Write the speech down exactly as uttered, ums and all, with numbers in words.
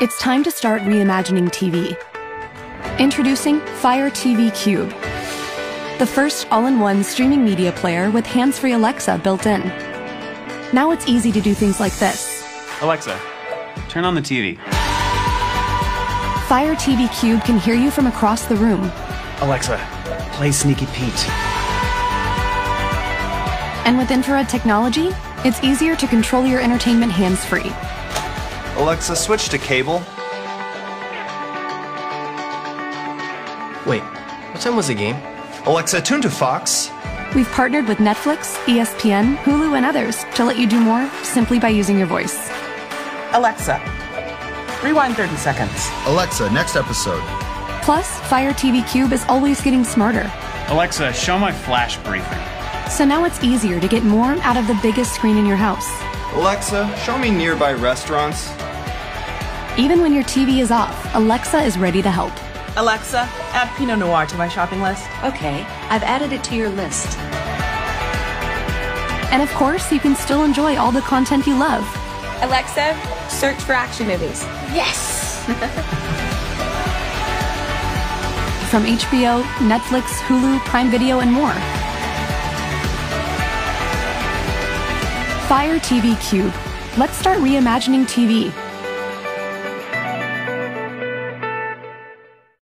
It's time to start reimagining T V. Introducing Fire T V Cube, the first all-in-one streaming media player with hands-free Alexa built in. Now it's easy to do things like this. Alexa, turn on the T V. Fire T V Cube can hear you from across the room. Alexa, play Sneaky Pete. And with infrared technology, it's easier to control your entertainment hands-free. Alexa, switch to cable. Wait, what time was the game? Alexa, tune to Fox. We've partnered with Netflix, E S P N, Hulu, and others to let you do more simply by using your voice. Alexa, rewind thirty seconds. Alexa, next episode. Plus, Fire T V Cube is always getting smarter. Alexa, show my flash briefing. So now it's easier to get more out of the biggest screen in your house. Alexa, show me nearby restaurants. Even when your T V is off, Alexa is ready to help. Alexa, add Pinot Noir to my shopping list. Okay, I've added it to your list. And of course, you can still enjoy all the content you love. Alexa, search for action movies. Yes! From H B O, Netflix, Hulu, Prime Video, and more. Fire T V Cube. Let's start reimagining T V.